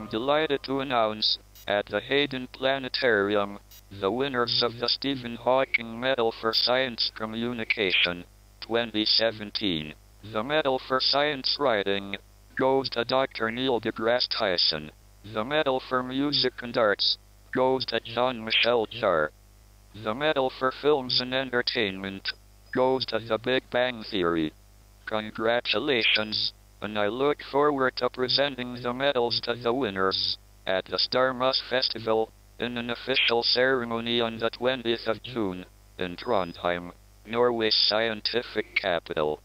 am delighted to announce, at the Hayden Planetarium, the winners of the Stephen Hawking Medal for Science Communication, 2017. The Medal for Science Writing goes to Dr. Neil deGrasse Tyson. The Medal for Music and Arts goes to Jean-Michel Jarre. The Medal for Films and Entertainment goes to The Big Bang Theory. Congratulations, and I look forward to presenting the medals to the winners at the Starmus Festival in an official ceremony on the 20th of June in Trondheim, Norway's scientific capital.